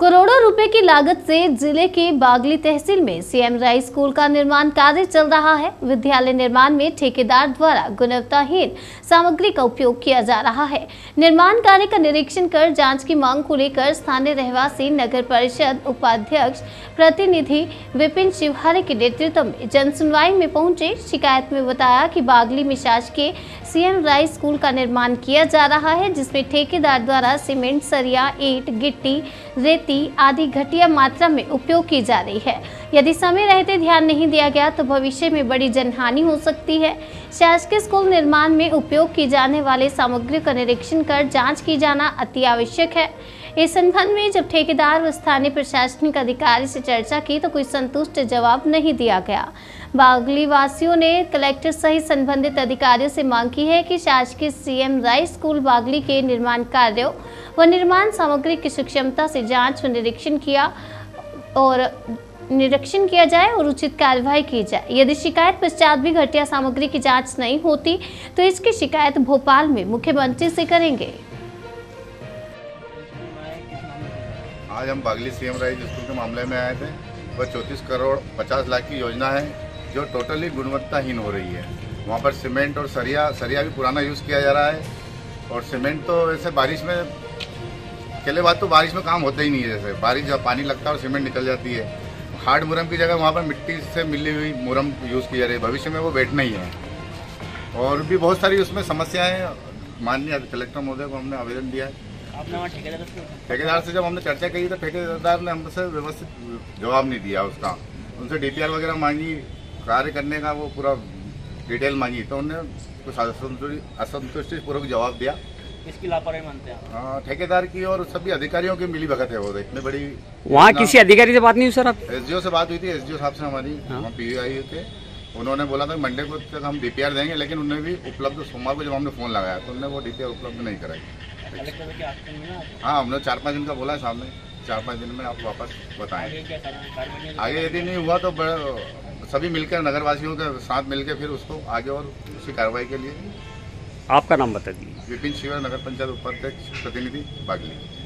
करोड़ों रुपए की लागत से जिले के बागली तहसील में सीएम राइज स्कूल का निर्माण कार्य चल रहा है। विद्यालय निर्माण में ठेकेदार द्वारा गुणवत्ताहीन सामग्री का उपयोग किया जा रहा है। निर्माण कार्य का निरीक्षण कर जांच की मांग को लेकर स्थानीय रहवासी नगर परिषद उपाध्यक्ष प्रतिनिधि विपिन शिवहरे के नेतृत्व में जनसुनवाई में पहुंचे। शिकायत में बताया कि बागली में शासकीय सीएम राइज स्कूल का निर्माण किया जा रहा है, जिसमें ठेकेदार द्वारा सीमेंट, सरिया, ईंट, गिट्टी, रेत आदि घटिया मात्रा में उपयोग की जा रही है। यदि समय रहते ध्यान नहीं दिया गया तो भविष्य में बड़ी जनहानि हो सकती है। शासकीय स्कूल निर्माण में उपयोग की जाने वाले सामग्री का निरीक्षण कर जांच की जाना अति आवश्यक है। इस संबंध में जब ठेकेदार व स्थानीय प्रशासनिक अधिकारी से चर्चा की तो कोई संतुष्ट जवाब नहीं दिया गया। बागली वासियों ने कलेक्टर सहित संबंधित अधिकारियों से मांग की है कि शासकीय सीएम राइज स्कूल बागली के निर्माण कार्यों व निर्माण सामग्री की सक्षमता से जांच व निरीक्षण किया जाए और उचित कार्रवाई की जाए। यदि शिकायत पश्चात भी घटिया सामग्री की जांच नहीं होती तो इसकी शिकायत भोपाल में मुख्यमंत्री से करेंगे। आज हम बागली सीएम राइज स्कूल के मामले में आए थे। वह 34 करोड़ 50 लाख की योजना है जो टोटली गुणवत्ताहीन हो रही है। वहाँ पर सीमेंट और सरिया भी पुराना यूज़ किया जा रहा है। और सीमेंट तो वैसे बारिश में चले बात तो बारिश में काम होता ही नहीं है। जैसे बारिश जब पानी लगता है और सीमेंट निकल जाती है। हार्ड मुरम की जगह वहाँ पर मिट्टी से मिली हुई मुरम यूज़ की जा रही है। भविष्य में वो बैठना ही है। और भी बहुत सारी उसमें समस्याएँ माननीय कलेक्टर महोदय को हमने आवेदन दिया है। ठेकेदार से जब हमने चर्चा की तो ठेकेदार ने हमसे व्यवस्थित जवाब नहीं दिया उसका। उनसे डीपीआर वगैरह मांगी, कार्य करने का वो पूरा डिटेल मांगी तो उन्होंने कुछ असंतुष्टिपूर्वक जवाब दिया। इसकी लापरवाही मानते हैं ठेकेदार की और सभी अधिकारियों की मिली भगत है। वो इतनी बड़ी वहाँ किसी अधिकारी से बात नहीं हुई सर? आप एसडीओ से बात हुई थी। एसडीओ साहब से हमारी पीओआई थे। उन्होंने बोला था मंडे को तक हम डीपीआर देंगे, लेकिन उन्हें भी उपलब्ध सोमवार को जब हमने फोन लगाया तो उन्होंने वो डीपीआर उपलब्ध नहीं कराई। हाँ, हमने 4-5 दिन का बोला है सामने। 4-5 दिन में आप वापस बताएं। आगे यदि नहीं हुआ तो सभी मिलकर नगरवासियों के साथ मिलकर फिर उसको आगे और उसकी कार्रवाई के लिए। आपका नाम बता दीजिए। विपिन शिवहरे, नगर पंचायत उपाध्यक्ष प्रतिनिधि बागली।